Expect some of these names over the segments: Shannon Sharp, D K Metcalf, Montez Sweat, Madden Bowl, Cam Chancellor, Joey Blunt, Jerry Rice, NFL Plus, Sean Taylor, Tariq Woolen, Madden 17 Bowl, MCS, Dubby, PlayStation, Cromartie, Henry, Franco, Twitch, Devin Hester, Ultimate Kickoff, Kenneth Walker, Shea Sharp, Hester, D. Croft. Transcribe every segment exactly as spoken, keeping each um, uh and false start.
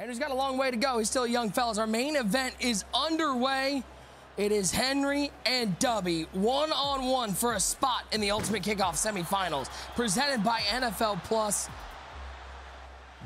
Henry's got a long way to go. He's still a young fellas. Our main event is underway. It is Henry and Dubby one-on-one for a spot in the Ultimate Kickoff semifinals, presented by N F L Plus.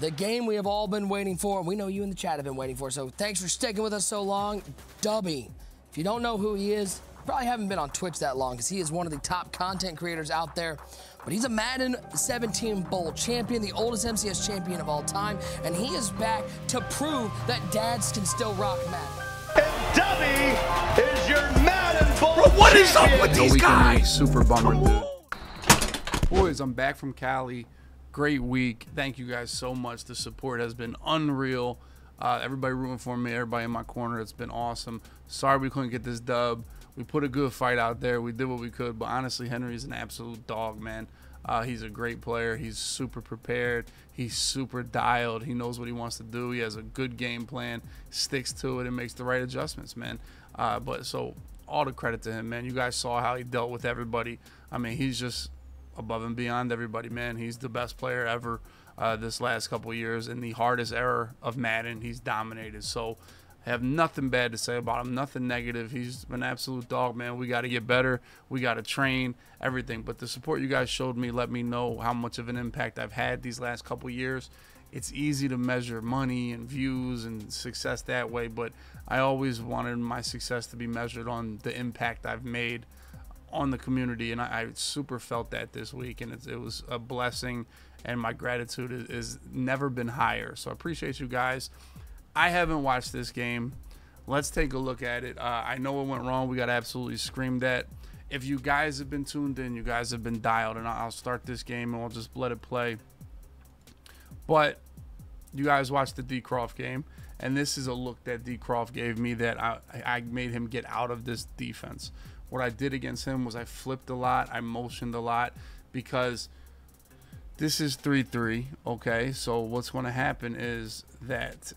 The game we have all been waiting for, and we know you in the chat have been waiting for, so thanks for sticking with us so long. Dubby, if you don't know who he is, you probably haven't been on Twitch that long, because he is one of the top content creators out there. But he's a Madden seventeen Bowl champion, the oldest M C S champion of all time, and he is back to prove that dads can still rock Madden. And Dubby is your Madden Bowl Bro, what is up with these guys? Super bummer, dude. Boys, I'm back from Cali. Great week. Thank you guys so much. The support has been unreal. Uh, everybody rooting for me, everybody in my corner. It's been awesome. Sorry we couldn't get this dub. We put a good fight out there. We did what we could, but honestly, Henry's an absolute dog, man. Uh, he's a great player. He's super prepared. He's super dialed. He knows what he wants to do. He has a good game plan, sticks to it, and makes the right adjustments, man. Uh, but so all the credit to him, man. You guys saw how he dealt with everybody. I mean, he's just above and beyond everybody, man. He's the best player ever uh, this last couple of years. In the hardest era of Madden, he's dominated. So I have nothing bad to say about him, nothing negative. He's an absolute dog, man. We got to get better. We got to train, everything. But the support you guys showed me let me know how much of an impact I've had these last couple years. It's easy to measure money and views and success that way, but I always wanted my success to be measured on the impact I've made on the community, and I, I super felt that this week, and it, it was a blessing, and my gratitude is, is never been higher. So I appreciate you guys. I haven't watched this game. Let's take a look at it. Uh, I know what went wrong. We got absolutely screamed at. If you guys have been tuned in, you guys have been dialed, and I'll start this game and we'll just let it play. But you guys watched the D. Croft game, and this is a look that D. Croft gave me that I, I made him get out of this defense. What I did against him was I flipped a lot. I motioned a lot, because this is three three, okay? So what's going to happen is that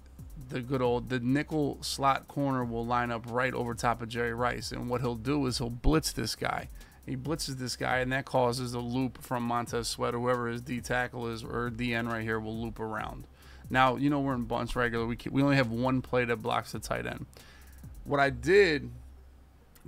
the good old the nickel slot corner will line up right over top of Jerry Rice, and what he'll do is he'll blitz this guy. He blitzes this guy, and that causes a loop from Montez Sweat, or whoever his D tackle is, or D N right here will loop around. Now, you know, we're in bunch regular. We can, we only have one play that blocks the tight end. What I did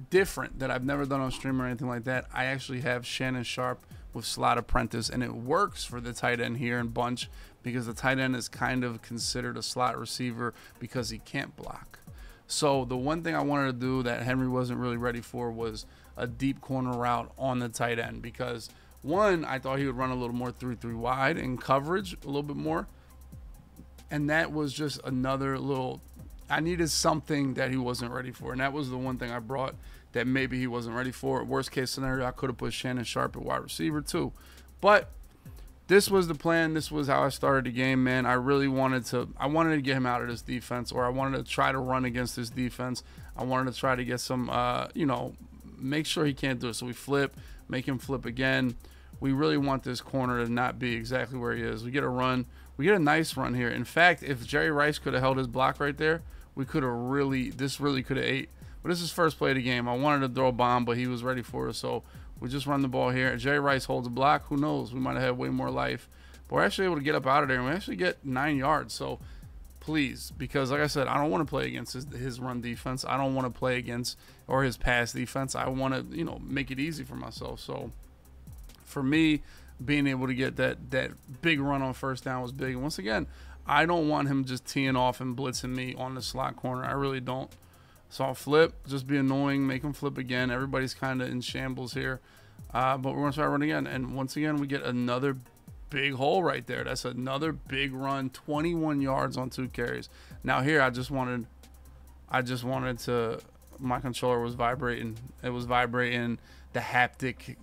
different that I've never done on stream or anything like that, I actually have Shannon Sharp with slot apprentice, and it works for the tight end here in bunch, because the tight end is kind of considered a slot receiver because he can't block. So the one thing I wanted to do that Henry wasn't really ready for was a deep corner route on the tight end, because one, I thought he would run a little more three three wide in coverage a little bit more, and that was just another little, I needed something that he wasn't ready for, and that was the one thing I brought that maybe he wasn't ready for. Worst case scenario, I could have put Shannon Sharp at wide receiver too, but this was the plan. This was how I started the game, man. I really wanted to, I wanted to get him out of this defense, or I wanted to try to run against this defense. I wanted to try to get some, uh, you know, make sure he can't do it. So we flip, make him flip again. We really want this corner to not be exactly where he is. We get a run. We get a nice run here. In fact, if Jerry Rice could have held his block right there, we could have really, this really could have ate. But this is first play of the game. I wanted to throw a bomb, but he was ready for it. So we just run the ball here. Jerry Rice holds a block. Who knows? We might have had way more life. But we're actually able to get up out of there, and we actually get nine yards. So please, because like I said, I don't want to play against his, his run defense. I don't want to play against or his pass defense. I want to, you know, make it easy for myself. So for me, being able to get that, that big run on first down was big. And once again, I don't want him just teeing off and blitzing me on the slot corner. I really don't. So I'll flip, just be annoying, make him flip again. Everybody's kind of in shambles here, uh, but we're going to try to run again. And once again, we get another big hole right there. That's another big run, twenty-one yards on two carries. Now here, I just wanted, I just wanted to, my controller was vibrating. It was vibrating, the haptic,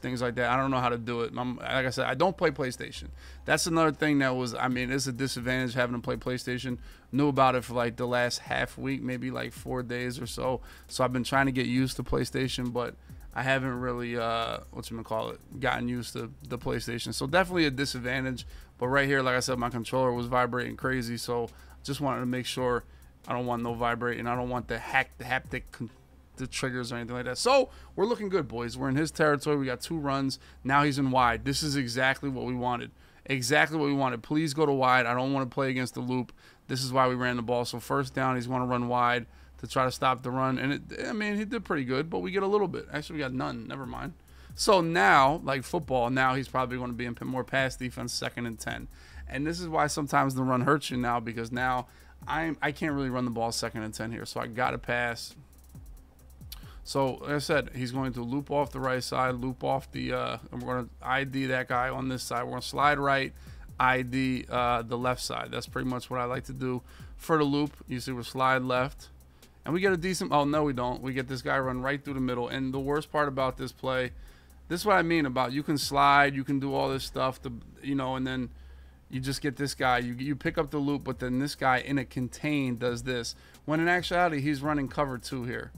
things like that. I don't know how to do it. I'm, like I said, I don't play PlayStation. That's another thing that was, I mean, it's a disadvantage having to play PlayStation. Knew about it for like the last half week, maybe like four days or so. So I've been trying to get used to PlayStation, but I haven't really, uh, whatchamacallit, gotten used to the PlayStation. So definitely a disadvantage. But right here, like I said, my controller was vibrating crazy. So just wanted to make sure I don't want no vibrating. I don't want the hack, the haptic control, the triggers or anything like that. So we're looking good, boys. We're in his territory. We got two runs. Now he's in wide. This is exactly what we wanted. exactly what we wanted. Please go to wide. I don't want to play against the loop. This is why we ran the ball. So first down, he's going to run wide to try to stop the run. And, it, I mean, he did pretty good, but we get a little bit. Actually, we got none. Never mind. So now, like football, now he's probably going to be in more pass defense, second and ten. And this is why sometimes the run hurts you now, because now I'm, I can't really run the ball second and ten here. So I got to pass. So, like I said, he's going to loop off the right side, loop off the uh, – and we're going to I D that guy on this side. We're going to slide right, I D uh, the left side. That's pretty much what I like to do for the loop. You see, we're slide left. And we get a decent – oh, no, we don't. We get this guy run right through the middle. And the worst part about this play – this is what I mean about you can slide, you can do all this stuff, to, you know, and then – you just get this guy. You, you pick up the loop, but then this guy in a contain does this. When in actuality, he's running cover two here.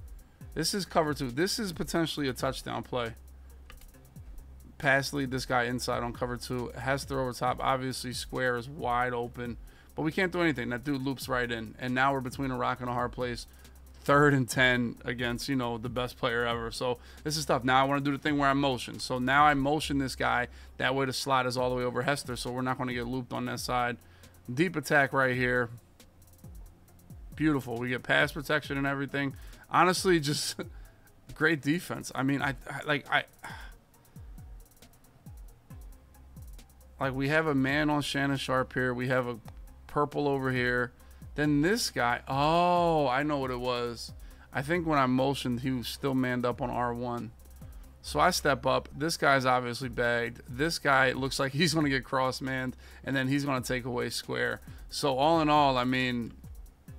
This is cover two. This is potentially a touchdown play. Pass lead this guy inside on cover two. Hester over top. Obviously, square is wide open. But we can't do anything. That dude loops right in. And now we're between a rock and a hard place. Third and ten against, you know, the best player ever. So this is tough. Now I want to do the thing where I motion. So now I motion this guy. That way the slide is all the way over Hester. So we're not going to get looped on that side. Deep attack right here. Beautiful. We get pass protection and everything. Honestly, just great defense. I mean, I, I like I like we have a man on Shannon Sharp here. We have a purple over here. Then this guy. Oh, I know what it was. I think when I motioned, he was still manned up on R one. So I step up. This guy's obviously bagged. This guy looks like he's going to get cross-manned, and then he's going to take away square. So all in all, I mean,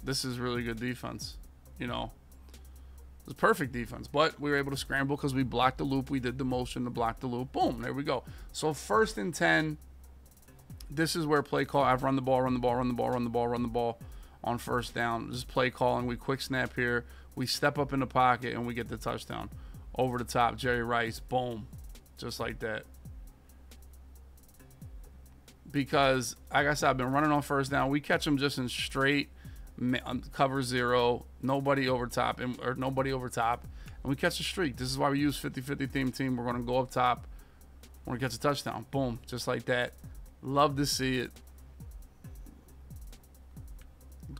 this is really good defense, you know. It was perfect defense, but we were able to scramble because we blocked the loop. We did the motion to block the loop. Boom, there we go. So first and ten. This is where play call. I've run the ball, run the ball, run the ball, run the ball, run the ball on first down. Just play calling. We quick snap here. We step up in the pocket, and we get the touchdown. Over the top, Jerry Rice. Boom, just like that. Because, like I said, I've been running on first down. We catch them just in straight cover zero, nobody over top, and or nobody over top, and we catch a streak. This is why we use fifty fifty theme team. We're going to go up top, we're going to catch a touchdown. Boom, just like that. Love to see it.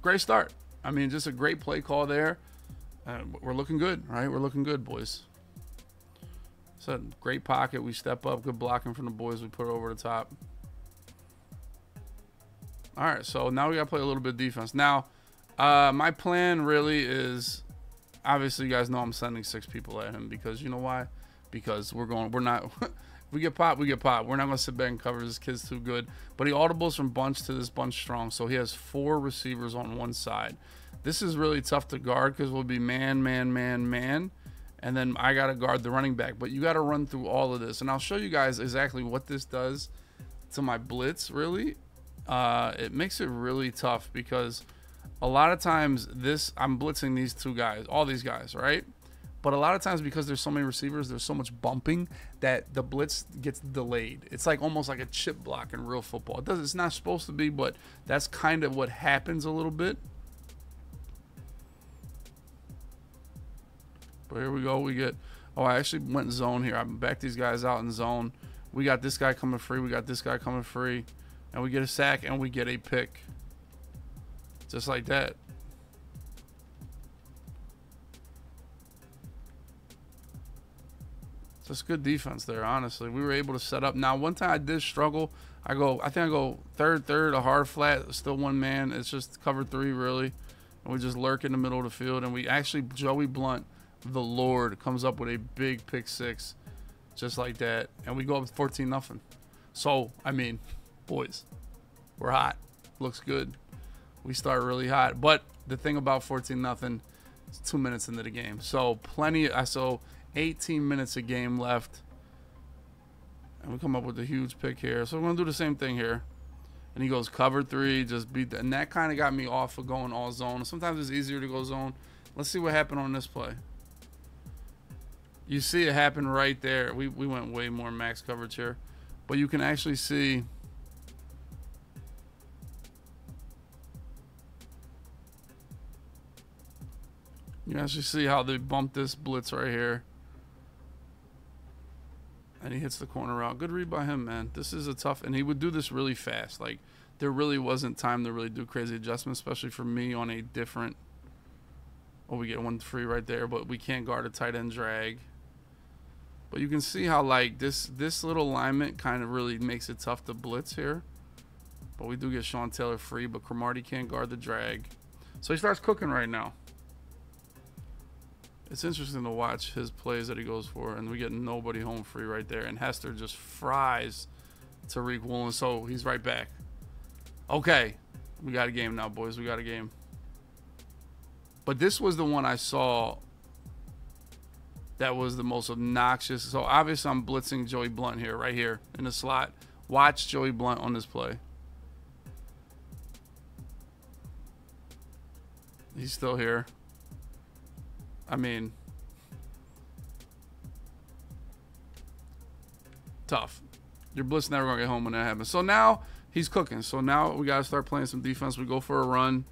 Great start. I mean, just a great play call there. Uh, we're looking good, right? We're looking good, boys. So great pocket. We step up, good blocking from the boys. We put it over the top. All right, so now we got to play a little bit of defense. Now, Uh, my plan really is, obviously you guys know I'm sending six people at him, because you know why? Because we're going, we're not, if we get popped, we get popped. We're not going to sit back and cover. This kid's too good. But he audibles from bunch to this bunch strong. So he has four receivers on one side. This is really tough to guard because we'll be man, man, man, man. And then I got to guard the running back, but you got to run through all of this. And I'll show you guys exactly what this does to my blitz. Really, uh, it makes it really tough because a lot of times this, I'm blitzing these two guys, all these guys, right? But a lot of times because there's so many receivers, there's so much bumping that the blitz gets delayed. It's like almost like a chip block in real football. It does, it's not supposed to be, but that's kind of what happens a little bit. But here we go. We get, oh, I actually went zone here. I backed these guys out in zone. We got this guy coming free. We got this guy coming free. And we get a sack and we get a pick. Just like that. Just good defense there, honestly. We were able to set up. Now, one time I did struggle. I go, I think I go third, third, a hard flat, still one man. It's just cover three, really. And we just lurk in the middle of the field. And we actually, Joey Blunt, the Lord, comes up with a big pick six. Just like that. And we go up fourteen nothing. So, I mean, boys, we're hot. Looks good. We start really hot, but the thing about fourteen nothing, it's two minutes into the game, so plenty. I so eighteen minutes a game left, and we come up with a huge pick here. So we're gonna do the same thing here, and he goes cover three, just beat the, and that kind of got me off of going all zone. Sometimes it's easier to go zone. Let's see what happened on this play. You see it happen right there. We we went way more max coverage here, but you can actually see. You actually see how they bumped this blitz right here. and he hits the corner route. Good read by him, man. This is a tough, and he would do this really fast. Like, there really wasn't time to really do crazy adjustments, especially for me on a different. Oh, we get one free right there, but we can't guard a tight end drag. But you can see how, like, this this little alignment kind of really makes it tough to blitz here. But we do get Sean Taylor free, but Cromartie can't guard the drag. So he starts cooking right now. It's interesting to watch his plays that he goes for, and we get nobody home free right there. And Hester just fries Tariq Woolen, so he's right back. Okay, we got a game now, boys. We got a game. But this was the one I saw that was the most obnoxious. So obviously I'm blitzing Joey Blunt here, right here in the slot. Watch Joey Blunt on this play. He's still here. I mean, tough. Your blitz never gonna get home when that happens. So now he's cooking. So now we gotta start playing some defense. We go for a run.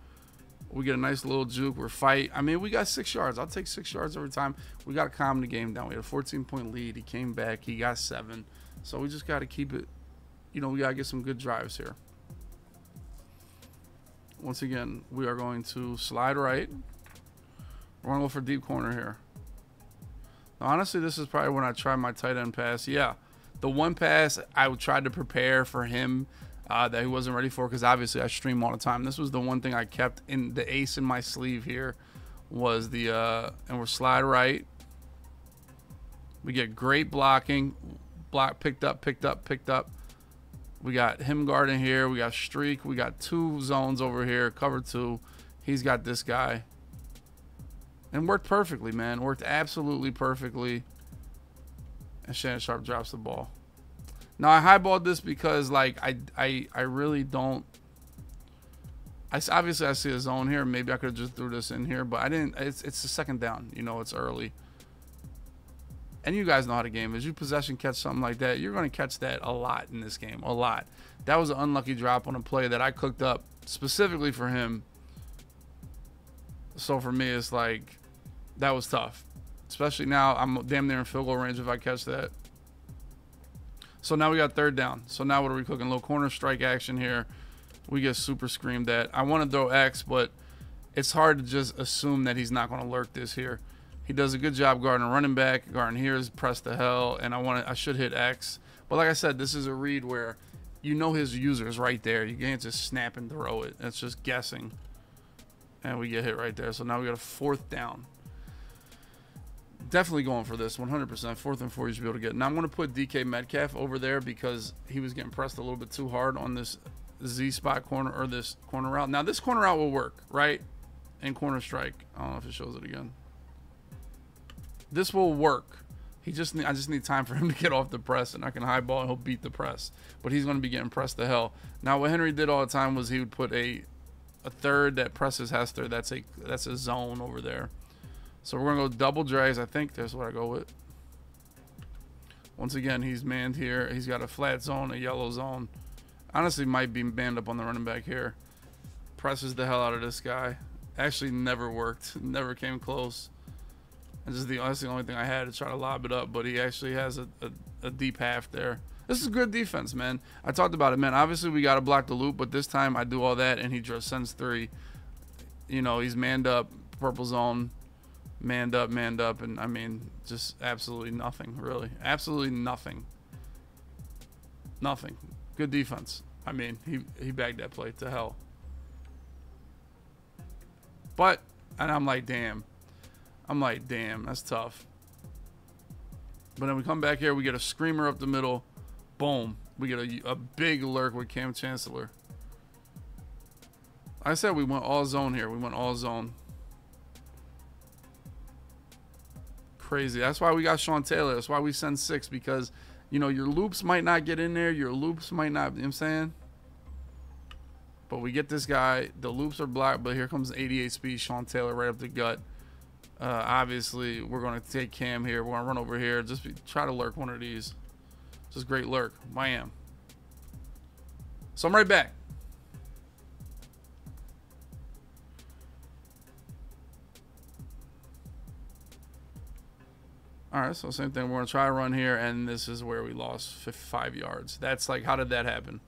We get a nice little juke. We're fight. I mean, we got six yards. I'll take six yards every time. We got to calm the game down. We had a fourteen point lead. He came back. He got seven. So we just got to keep it. You know, we got to get some good drives here. Once again, we are going to slide right. We're going to go for deep corner here. Now, honestly, this is probably when I tried my tight end pass. Yeah, the one pass I tried to prepare for him. Uh, that he wasn't ready for, because obviously I stream all the time. This was the one thing I kept in the ace in my sleeve here was the uh, and we're slide right. We get great blocking, block picked up, picked up, picked up. We got him guarding here. We got streak. We got two zones over here, cover two. He's got this guy, and worked perfectly, man. Worked absolutely perfectly. And Shannon Sharp drops the ball. Now, I highballed this because, like, I, I, I really don't. I, obviously, I see a zone here. Maybe I could have just threw this in here, but I didn't. It's, it's the second down. You know, it's early. And you guys know how the game is. You possession catch something like that, you're going to catch that a lot in this game. A lot. That was an unlucky drop on a play that I cooked up specifically for him. So, for me, it's like, that was tough. Especially now, I'm damn near in field goal range if I catch that. So now we got third down. So now what are we cooking? Low corner strike action here. We get super screamed at. I want to throw X, but it's hard to just assume that he's not going to lurk this here. He does a good job guarding running back. Guarding here is pressed to hell, and I want to. I should hit X. But like I said, this is a read where you know his user is right there. You can't just snap and throw it. That's just guessing. And we get hit right there. So now we got a fourth down. Definitely going for this one hundred percent. Fourth and four, you should be able to get. Now I'm going to put D K Metcalf over there because he was getting pressed a little bit too hard on this Z spot corner or this corner route. Now this corner route will work, right? And corner strike. I don't know if it shows it again. This will work. He just need, I just need time for him to get off the press, and I can highball and he'll beat the press. But he's going to be getting pressed to hell. Now what Henry did all the time was he would put a a third that presses Hester. That's a that's a zone over there. So we're going to go double drags. I think that's what I go with. Once again, he's manned here. He's got a flat zone, a yellow zone. Honestly, might be manned up on the running back here. Presses the hell out of this guy. Actually never worked. Never came close. And just the, that's the only thing I had to try to lob it up. But he actually has a, a, a deep half there. This is good defense, man. I talked about it, man. Obviously, we got to block the loop. But this time, I do all that, and he just sends three. You know, he's manned up, purple zone. Manned up, manned up, and I mean, just absolutely nothing, really. Absolutely nothing. Nothing. Good defense. I mean, he, he bagged that play to hell. But, and I'm like, damn. I'm like, damn, that's tough. But then we come back here, we get a screamer up the middle. Boom. We get a, a big lurk with Cam Chancellor. Like I said, we went all zone here. We went all zone. Crazy. That's why we got Sean Taylor. That's why we send six, because you know your loops might not get in there. Your loops might not, you know what I'm saying? But we get this guy. The loops are blocked, but here comes eighty-eight speed Sean Taylor right up the gut. Uh, obviously, we're going to take Cam here. We're going to run over here. Just be, try to lurk one of these. Just great lurk. Bam. So I'm right back. All right, so same thing. We're going to try a run here, and this is where we lost five yards. That's like, how did that happen?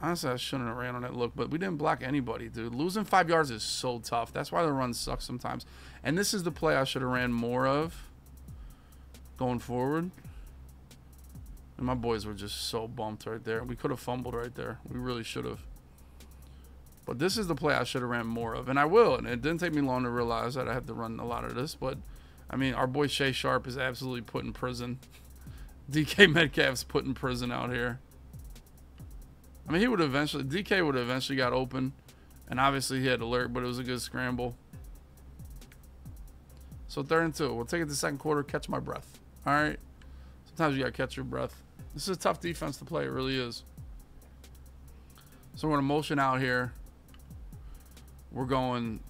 Honestly, I shouldn't have ran on that look, but we didn't block anybody, dude. Losing five yards is so tough. That's why the run sucks sometimes. And this is the play I should have ran more of going forward. And my boys were just so bumped right there. We could have fumbled right there. We really should have. But this is the play I should have ran more of, and I will. And it didn't take me long to realize that I had to run a lot of this. But, I mean, our boy Shea Sharp is absolutely put in prison. D K Metcalf's put in prison out here. I mean, he would eventually, D K would have eventually got open. And obviously he had to lurk, but it was a good scramble. So third and two. We'll take it the second quarter, catch my breath. All right. Sometimes you got to catch your breath. This is a tough defense to play. It really is. So we're going to motion out here. We're going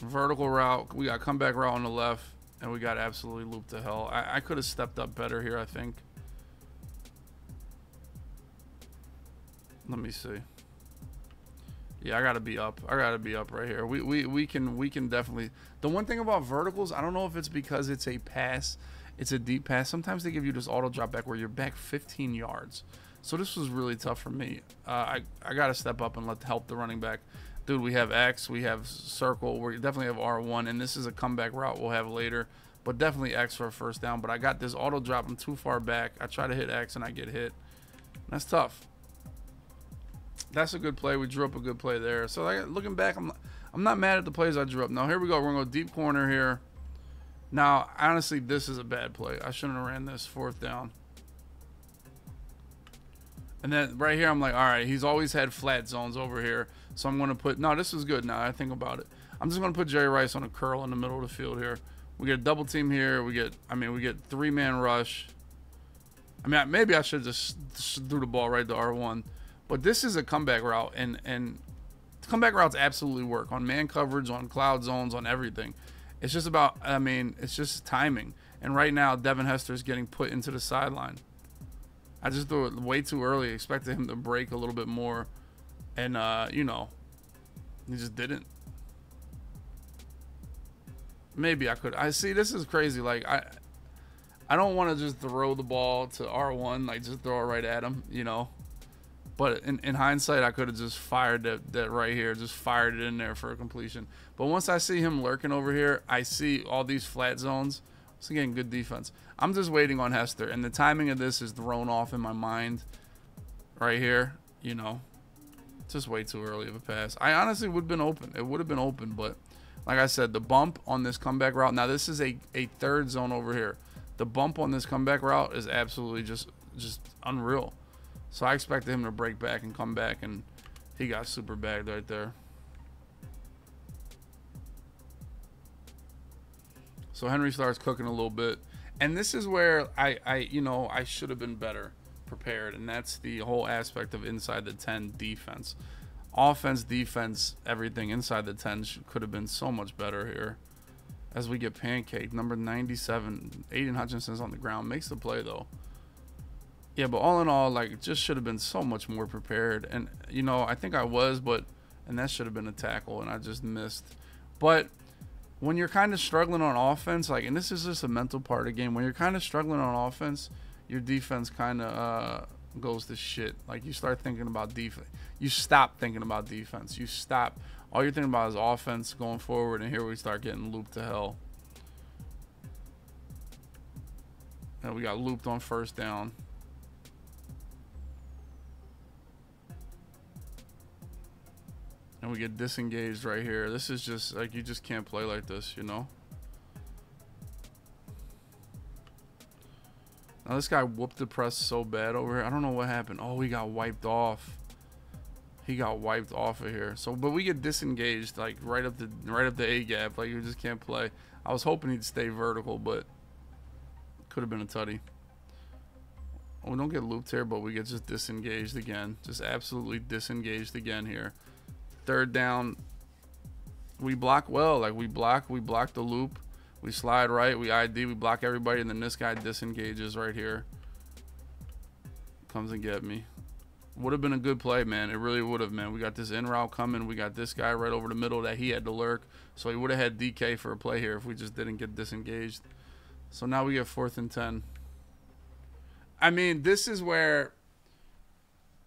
vertical route. We got comeback route on the left, and we got absolutely looped to hell. I, I could have stepped up better here, I think. Let me see. Yeah, I gotta be up. I gotta be up right here. We we we can we can definitely. The one thing about verticals, I don't know if it's because it's a pass, it's a deep pass. Sometimes they give you this auto drop back where you're back fifteen yards. So this was really tough for me. Uh, I I gotta step up and let help the running back. Dude, we have X, we have circle, we definitely have R one, and this is a comeback route we'll have later, but definitely X for a first down. But I got this auto drop, I'm too far back. I try to hit X and I get hit. That's tough. That's a good play. We drew up a good play there. So like, looking back, I'm I'm not mad at the plays I drew up. Now here we go. We're gonna go deep corner here. Now honestly, this is a bad play. I shouldn't have ran this fourth down. And then right here, I'm like, all right, he's always had flat zones over here. So I'm going to put, no, this is good now. I think about it. I'm just going to put Jerry Rice on a curl in the middle of the field here. We get a double team here. We get, I mean, we get three-man rush. I mean, maybe I should just threw the ball right to R one. But this is a comeback route, and, and comeback routes absolutely work on man coverage, on cloud zones, on everything. It's just about, I mean, it's just timing. And right now, Devin Hester is getting put into the sideline. I just threw it way too early. Expected him to break a little bit more. And, uh, you know, he just didn't. Maybe I could. I see, this is crazy. Like, I I don't want to just throw the ball to R one. Like, just throw it right at him, you know. But in, in hindsight, I could have just fired that, that right here. Just fired it in there for a completion. But once I see him lurking over here, I see all these flat zones. It's again good defense. I'm just waiting on Hester, and the timing of this is thrown off in my mind right here. You know, it's just way too early of a pass. I honestly would have been open. It would have been open, but like I said, the bump on this comeback route. Now this is a, a third zone over here. The bump on this comeback route is absolutely just just unreal. So I expected him to break back and come back, and he got super bagged right there. So Henry starts cooking a little bit, and this is where I, I, you know, I should have been better prepared, and that's the whole aspect of inside the ten defense, offense, defense, everything inside the ten should, could have been so much better here. As we get pancaked, number ninety-seven, Aiden Hutchinson's on the ground, makes the play though. Yeah, but all in all, like, just should have been so much more prepared, and you know, I think I was, but and that should have been a tackle, and I just missed, but. When you're kind of struggling on offense, like, and this is just a mental part of the game. When you're kind of struggling on offense, your defense kind of uh, goes to shit. Like, you start thinking about defense. You stop thinking about defense. You stop. All you're thinking about is offense going forward, and here we start getting looped to hell. And we got looped on first down. And we get disengaged right here. This is just like, you just can't play like this, you know. Now this guy whooped the press so bad over here. I don't know what happened. Oh, he got wiped off. He got wiped off of here. So, but we get disengaged like right up the right up the A gap. Like, you just can't play. I was hoping he'd stay vertical, but could have been a tutty. Oh, we don't get looped here, but we get just disengaged again. Just absolutely disengaged again here. Third down, we block well. Like, we block, we block the loop. We slide right, we I D, we block everybody, and then this guy disengages right here. Comes and get me. Would have been a good play, man. It really would have, man. We got this in route coming. We got this guy right over the middle that he had to lurk. So he would have had D K for a play here if we just didn't get disengaged. So now we get fourth and ten. I mean, this is where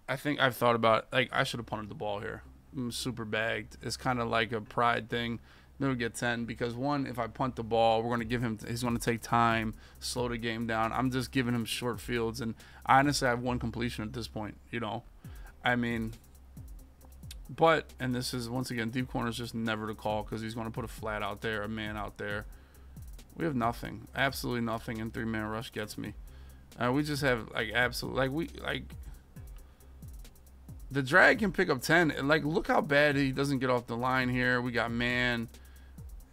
I think I've thought about, like, I should have punted the ball here. I'm super bagged. It's kind of like a pride thing. Then we get ten because, one, if I punt the ball, we're going to give him – he's going to take time, slow the game down. I'm just giving him short fields. And honestly, I have one completion at this point, you know. I mean, but – and this is, once again, deep corner is just never to call because he's going to put a flat out there, a man out there. We have nothing, absolutely nothing, and three-man rush gets me. Uh, we just have, like, absolute – like, we – like – the drag can pick up ten. Like, look how bad he doesn't get off the line here. We got man.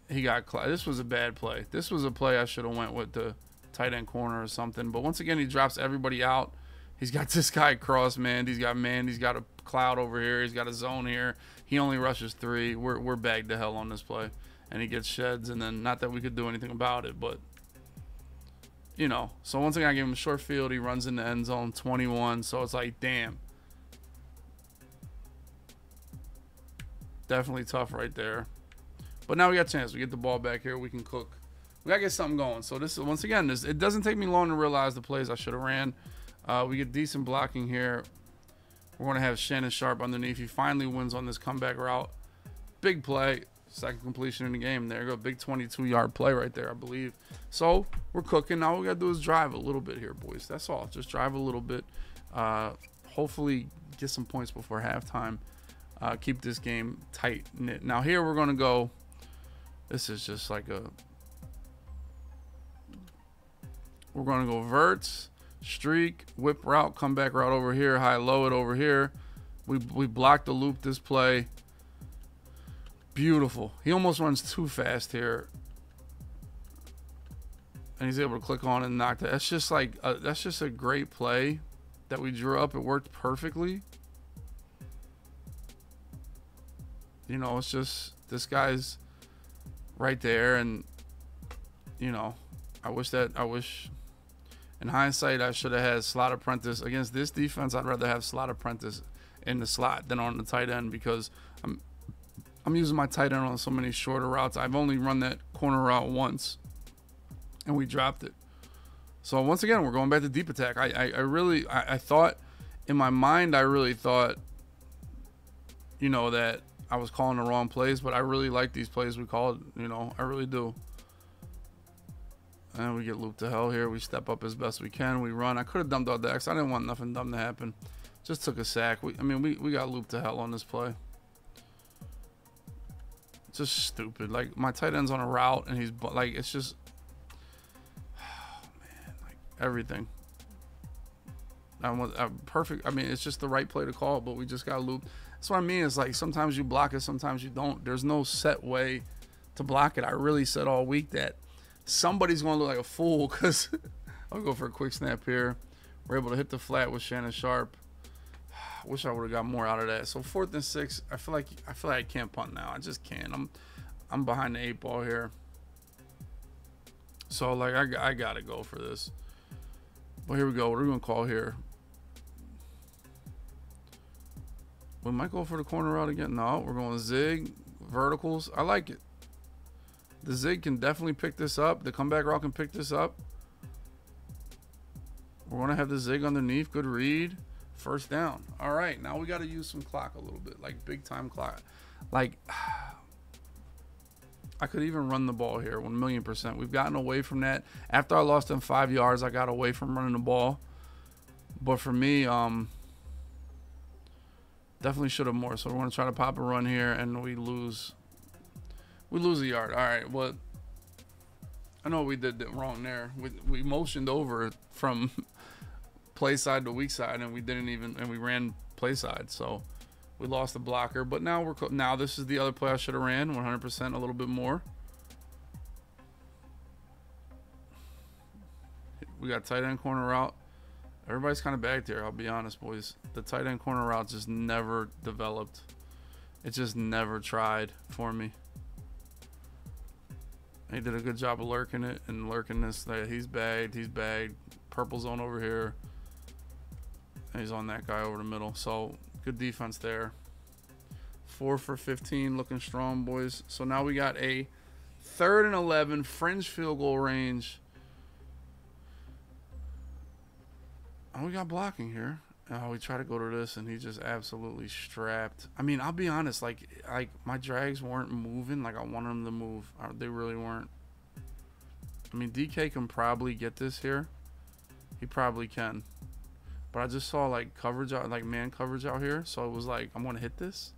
He got – this was a bad play. This was a play I should have went with the tight end corner or something. But once again, he drops everybody out. He's got this guy cross, man. He's got man. He's got a cloud over here. He's got a zone here. He only rushes three. We're, we're bagged to hell on this play. And he gets sheds. And then not that we could do anything about it, but, you know. So, once again, I gave him a short field. He runs in the end zone, twenty-one. So, it's like, damn. Definitely tough right there. But now we got a chance. We get the ball back here. We can cook. We got to get something going. So, this is, once again, this, it doesn't take me long to realize the plays I should have ran. Uh, we get decent blocking here. We're going to have Shannon Sharp underneath. He finally wins on this comeback route. Big play. Second completion in the game. There you go. Big twenty-two yard play right there, I believe. So, we're cooking. All we got to do is drive a little bit here, boys. That's all. Just drive a little bit. Uh, hopefully, get some points before halftime. Uh, keep this game tight knit. Now here we're gonna go. This is just like a. We're gonna go verts, streak, whip route, comeback route over here, high low it over here. We we blocked the loop this play. Beautiful. He almost runs too fast here, and he's able to click on and knock that. That's just like a, that's just a great play that we drew up. It worked perfectly. You know, it's just this guy's right there, and you know, I wish that I wish. In hindsight, I should have had slot apprentice against this defense. I'd rather have slot apprentice in the slot than on the tight end because I'm I'm using my tight end on so many shorter routes. I've only run that corner route once, and we dropped it. So once again, we're going back to deep attack. I I, I really I, I thought in my mind I really thought, you know, that I was calling the wrong plays, but I really like these plays we called, you know, I really do. And we get looped to hell here. We step up as best we can. We run. I could have dumped out the X. I didn't want nothing dumb to happen. Just took a sack. We, I mean, we, we got looped to hell on this play. Just stupid. Like, my tight end's on a route, and he's, like, it's just, oh, man, like, everything. I'm, I'm perfect. I mean, it's just the right play to call, but we just got looped. That's what I mean. It's like sometimes you block it, sometimes you don't. There's no set way to block it. I really said all week that somebody's going to look like a fool because I'll go for a quick snap here. We're able to hit the flat with Shannon Sharp. Wish I would have got more out of that. So fourth and six. I feel like I feel like I can't punt now. I just can't. I'm I'm behind the eight ball here. So like I I gotta go for this. But here we go. What are we gonna call here? We might go for the corner route again. No, we're going zig, verticals. I like it. The zig can definitely pick this up. The comeback route can pick this up. We're going to have the zig underneath. Good read. First down. All right. Now we got to use some clock a little bit, like big time clock. Like, I could even run the ball here. One million percent. We've gotten away from that. After I lost them five yards, I got away from running the ball. But for me, um... definitely should have more. So we're going to try to pop a run here, and we lose. We lose a yard. All right. Well, I know we did that wrong there. We, we motioned over from play side to weak side, and we didn't even. And we ran play side, so we lost the blocker. But now we're now this is the other play I should have ran one hundred percent a little bit more. We got tight end corner route. Everybody's kind of back there, I'll be honest, boys. The tight end corner route just never developed. It just never tried for me. He did a good job of lurking it and lurking this. He's bagged, he's bagged. Purple zone over here. He's on that guy over the middle. So good defense there. four for fifteen, looking strong, boys. So now we got a third and eleven, fringe field goal range. Oh, we got blocking here. Oh, we try to go to this, and he just absolutely strapped. I mean, I'll be honest. Like, like my drags weren't moving like I wanted them to move. They really weren't. I mean, D K can probably get this here. He probably can. But I just saw, like, coverage out, like, man coverage out here. So it was like, I'm going to hit this.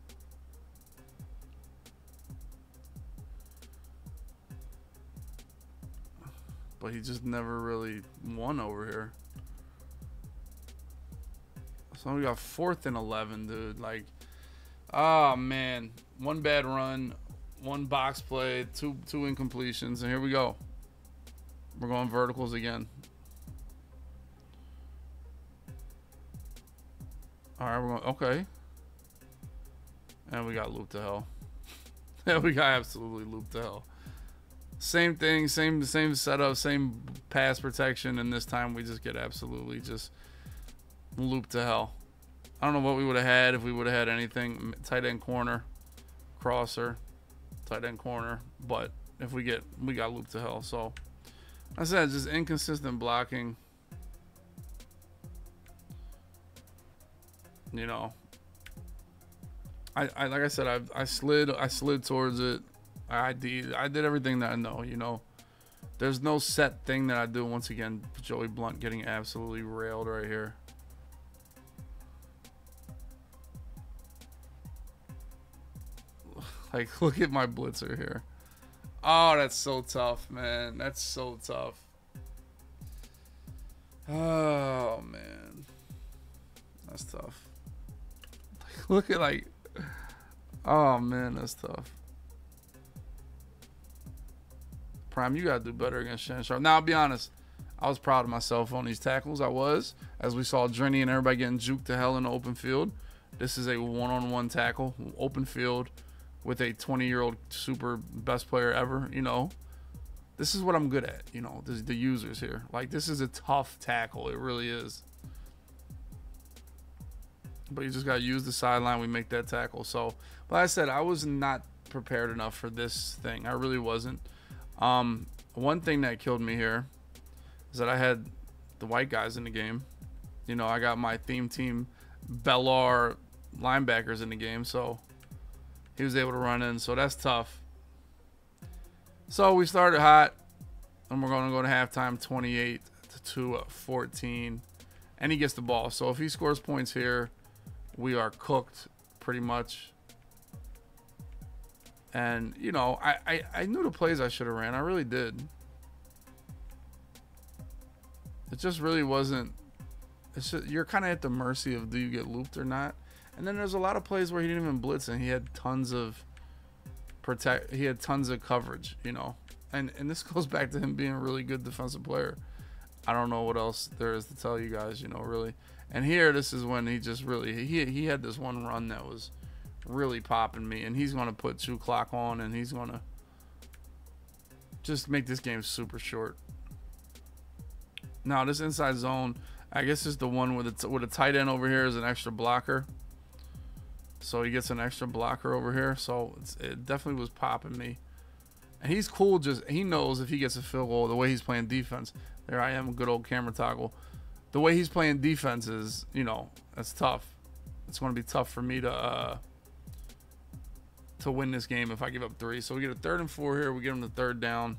But he just never really won over here. So we got fourth and eleven, dude. Like, oh, man. One bad run, one box play, two, two incompletions. And here we go. We're going verticals again. All right, we're going, okay. And we got looped to hell. Yeah, we got absolutely looped to hell. Same thing, same same setup, same pass protection, and this time we just get absolutely just looped to hell. I don't know what we would have had if we would have had anything. Tight end corner, crosser, tight end corner. But if we get, we got looped to hell. So I said, just inconsistent blocking. You know, I, I like I said, I I slid I slid towards it. I did I did everything that I know. You know, there's no set thing that I do. Once again, Joey Blunt getting absolutely railed right here. Like, look at my blitzer here. Oh, that's so tough, man. That's so tough. Oh, man, that's tough. Like, look at, like, oh man, that's tough. Prime, you gotta do better against Shannon Sharp. Now, I'll be honest, I was proud of myself on these tackles. I was, as we saw Drenny and everybody getting juked to hell in the open field. This is a one-on-one tackle, open field, with a twenty year old super best player ever. You know, this is what I'm good at. You know, this, the users here, like, this is a tough tackle. It really is. But you just got to use the sideline. We make that tackle. So, but like I said, I was not prepared enough for this thing. I really wasn't. Um, one thing that killed me here is that I had the white guys in the game. You know, I got my theme team Bellar linebackers in the game. So he was able to run in, so that's tough. So we started hot, and we're going to go to halftime twenty-eight to fourteen, and he gets the ball. So if he scores points here, we are cooked pretty much. And, you know, I, I, I knew the plays I should have ran. I really did. It just really wasn't. It's just, you're kind of at the mercy of, do you get looped or not? And then there's a lot of plays where he didn't even blitz, and he had tons of protect. He had tons of coverage, you know. And and this goes back to him being a really good defensive player. I don't know what else there is to tell you guys, you know, really. And here, this is when he just really he he had this one run that was really popping me, and he's going to put two clock on, and he's going to just make this game super short. Now this inside zone, I guess, is the one with a, with a tight end over here is an extra blocker. So he gets an extra blocker over here. So it's, it definitely was popping me. And he's cool. Just, he knows if he gets a field goal, the way he's playing defense. There I am, good old camera toggle. The way he's playing defense is, you know, that's tough. It's going to be tough for me to uh, to win this game if I give up three. So we get a third and four here. We get him the third down.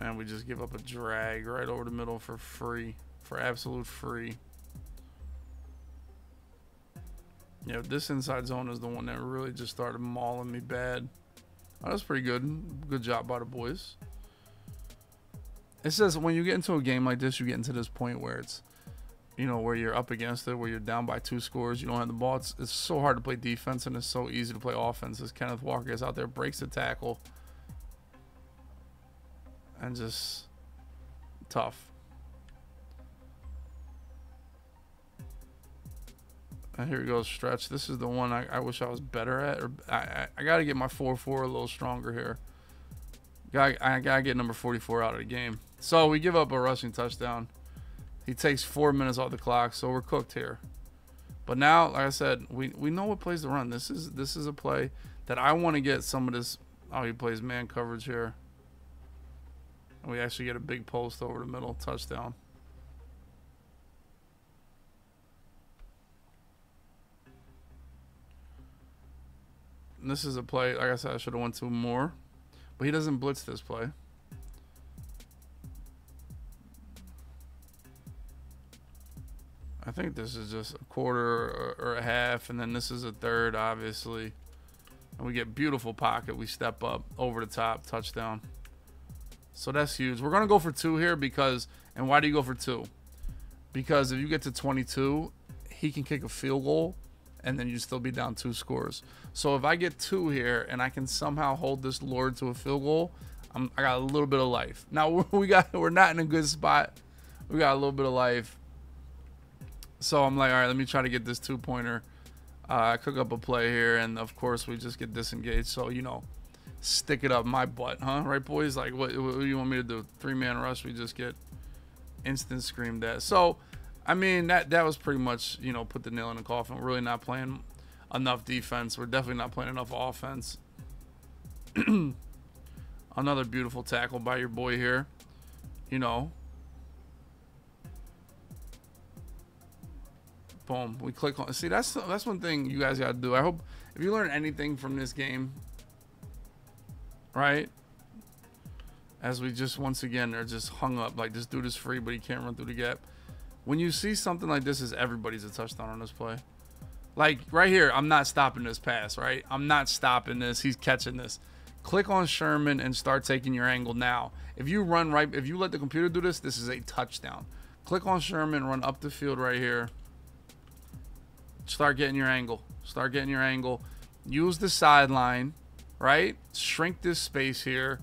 And we just give up a drag right over the middle for free. For absolute free. Yeah, this inside zone is the one that really just started mauling me bad. Oh, that's pretty good. Good job by the boys. It says when you get into a game like this, you get into this point where it's, you know, where you're up against it, where you're down by two scores, you don't have the ball. It's, it's so hard to play defense, and it's so easy to play offense. As Kenneth Walker is out there, breaks the tackle, and just tough. Here we go, stretch. This is the one I, I wish I was better at. Or I, I, I got to get my four four a little stronger here. Got, I got to get number forty-four out of the game. So we give up a rushing touchdown. He takes four minutes off the clock, so we're cooked here. But now, like I said, we, we know what plays to run. This is this is a play that I want to get some of this. Oh, he plays man coverage here. And we actually get a big post over the middle, touchdown. And this is a play, like I said, I should have went to more. But he doesn't blitz this play. I think this is just a quarter or, or a half, and then this is a third, obviously. And we get beautiful pocket. We step up over the top, touchdown. So that's huge. We're going to go for two here because, and why do you go for two? Because if you get to twenty-two, he can kick a field goal, and then you still be down two scores. So if I get two here and I can somehow hold this Lord to a field goal, I'm, I got a little bit of life. Now we got, we're not in a good spot. We got a little bit of life. So I'm like, all right, let me try to get this two-pointer. I uh, cook up a play here, and of course we just get disengaged. So, you know, stick it up my butt, huh? Right, boys? Like, what, what do you want me to do? Three-man rush, we just get instant screamed at. So, I mean, that, that was pretty much, you know, put the nail in the coffin. We're really not playing enough defense. We're definitely not playing enough offense. Another beautiful tackle by your boy here, you know. Boom, we click on. See, that's that's one thing you guys gotta do. I hope if you learn anything from this game, right? As we just once again are just hung up, like this dude is free but he can't run through the gap. When you see something like this, is everybody's a touchdown on this play. Like right here, I'm not stopping this pass, right? I'm not stopping this. He's catching this. Click on Sherman and start taking your angle now. If you run right, if you let the computer do this, this is a touchdown. Click on Sherman, run up the field right here. Start getting your angle. Start getting your angle. Use the sideline, right? Shrink this space here.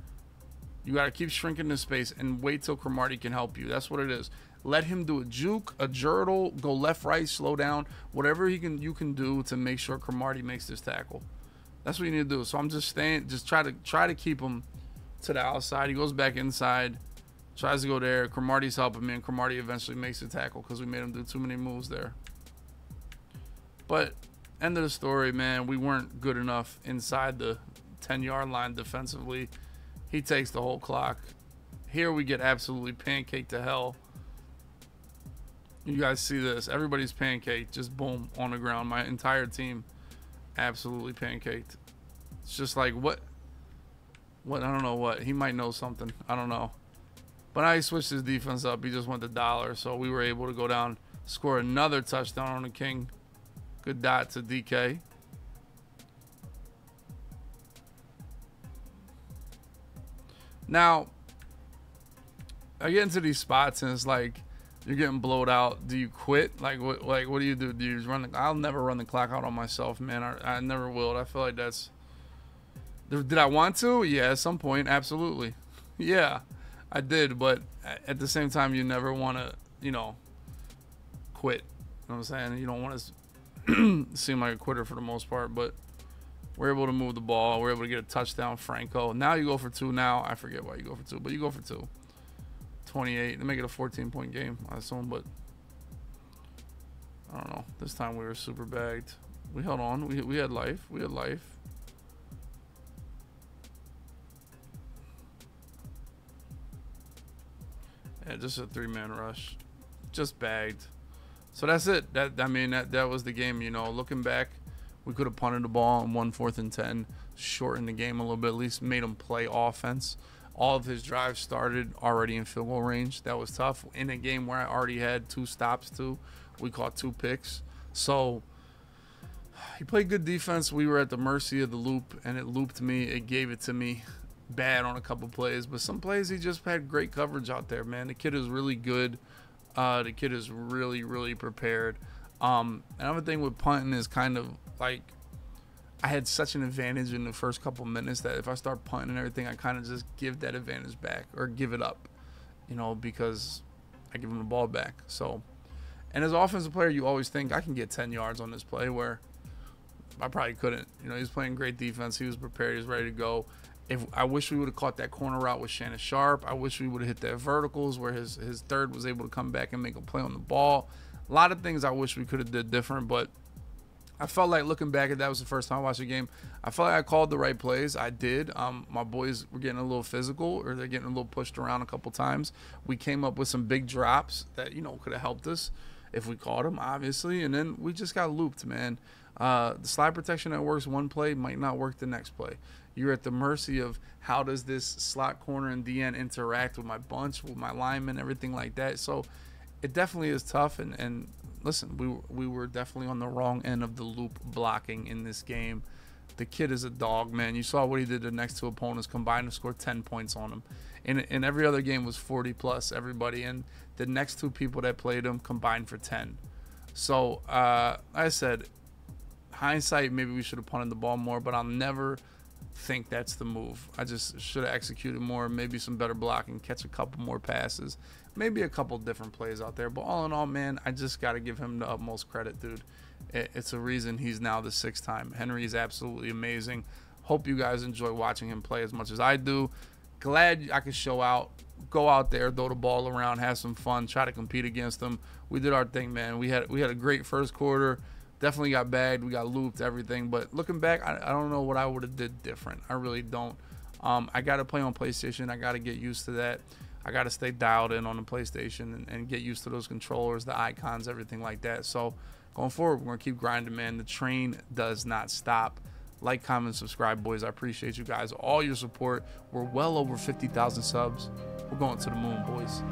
You got to keep shrinking this space and wait till Cromartie can help you. That's what it is. Let him do a juke, a jurtle, go left, right, slow down, whatever he can, you can do to make sure Cromartie makes this tackle. That's what you need to do. So I'm just staying, just try to try to keep him to the outside. He goes back inside, tries to go there. Cromartie's helping me, and Cromartie eventually makes the tackle because we made him do too many moves there. But end of the story, man, we weren't good enough inside the ten-yard line defensively. He takes the whole clock. Here we get absolutely pancaked to hell. You guys see this. Everybody's pancaked. Just boom, on the ground. My entire team absolutely pancaked. It's just like, what? What? I don't know what. He might know something. I don't know. But now he switched his defense up. He just went the dollar. So we were able to go down, score another touchdown on the King. Good dot to D K. Now, I get into these spots and it's like, you're getting blowed out. Do you quit? Like, what? Like, what do you do? Do you run? The, I'll never run the clock out on myself, man. I, I never will. I feel like that's. Did I want to? Yeah, at some point, absolutely. Yeah, I did. But at the same time, you never want to, you know, quit. You know what I'm saying? You don't want to seem like a quitter for the most part, but we're able to move the ball. We're able to get a touchdown, Franco. Now you go for two. Now I forget why you go for two, but you go for two. twenty-eight. They make it a fourteen-point game, I assume, but I don't know. This time we were super bagged. We held on. We we had life. We had life. Yeah, just a three-man rush. Just bagged. So that's it. That I mean, that, that was the game, you know. Looking back, we could have punted the ball on one fourth and ten, shortened the game a little bit, at least made him play offense. All of his drives started already in field goal range. That was tough. In a game where I already had two stops, too. We caught two picks. So he played good defense. We were at the mercy of the loop, and it looped me. It gave it to me bad on a couple plays. But some plays, he just had great coverage out there, man. The kid is really good. Uh, the kid is really, really prepared. Um, another thing with punting is kind of like I had such an advantage in the first couple minutes that if I start punting and everything, I kind of just give that advantage back or give it up, you know, because I give him the ball back. So, and as an offensive player, you always think I can get ten yards on this play where I probably couldn't. You know, he was playing great defense. He was prepared. He was ready to go. If I wish we would have caught that corner route with Shannon Sharp. I wish we would have hit that verticals where his his third was able to come back and make a play on the ball. A lot of things I wish we could have did different, but I felt like looking back at that was the first time I watched the game. I felt like I called the right plays. I did. Um, my boys were getting a little physical, or they're getting a little pushed around a couple times. We came up with some big drops that, you know, could have helped us if we caught them, obviously. And then we just got looped, man. Uh, the slide protection that works one play might not work the next play. You're at the mercy of how does this slot corner and D N interact with my bunch, with my linemen, everything like that. So it definitely is tough. And, and listen, we, we were definitely on the wrong end of the loop blocking in this game. The kid is a dog, man. You saw what he did to the next two opponents, combined to score ten points on him. And, and every other game was forty plus, everybody. And the next two people that played him combined for ten. So uh, I said, hindsight, maybe we should have punted the ball more, but I'll never think that's the move. I just should have executed more, maybe some better blocking, catch a couple more passes, maybe a couple different plays out there. But all in all, man, I just got to give him the utmost credit, dude. It's a reason he's now the sixth time. Henry is absolutely amazing. Hope you guys enjoy watching him play as much as I do. Glad I could show out, go out there, throw the ball around, have some fun, try to compete against them. We did our thing, man. We had we had a great first quarter. Definitely got bagged. We got looped, everything. But looking back, I, I don't know what I would have did different. I really don't. Um, I got to play on PlayStation. I got to get used to that. I got to stay dialed in on the PlayStation and, and get used to those controllers, the icons, everything like that. So going forward, we're going to keep grinding, man. The train does not stop. Like, comment, subscribe, boys. I appreciate you guys. All your support. We're well over fifty thousand subs. We're going to the moon, boys.